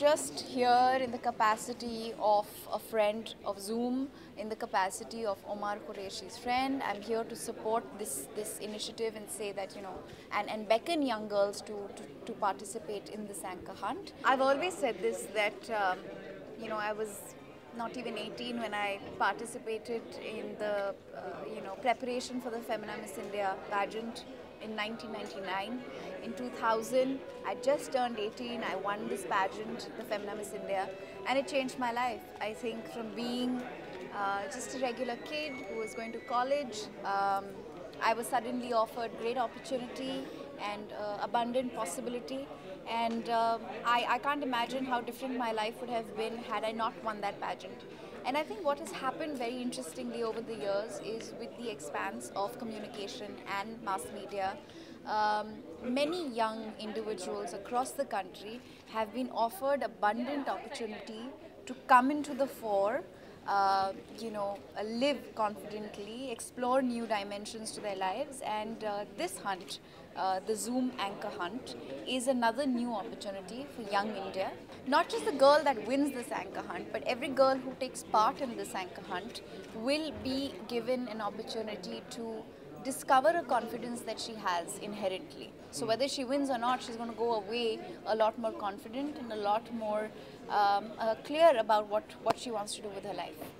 just here in the capacity of a friend of Zoom, in the capacity of Omar Qureshi's friend. I'm here to support this initiative and say that, you know, and beckon young girls to participate in this anchor hunt. I've always said this, that, you know, I was not even 18 when I participated in the, you know, preparation for the Femina Miss India pageant. In 1999, in 2000, I just turned 18, I won this pageant, the Femina Miss India, and it changed my life. I think from being just a regular kid who was going to college, I was suddenly offered great opportunity and abundant possibility, and I can't imagine how different my life would have been had I not won that pageant. And I think what has happened very interestingly over the years is with the expanse of communication and mass media, many young individuals across the country have been offered abundant opportunity to come into the fore, you know, live confidently, explore new dimensions to their lives, and this hunt, the Zoom Anchor Hunt, is another new opportunity for young India. Not just the girl that wins this anchor hunt, but every girl who takes part in this anchor hunt will be given an opportunity to discover a confidence that she has inherently. So whether she wins or not, she's going to go away a lot more confident and a lot more clear about what she wants to do with her life.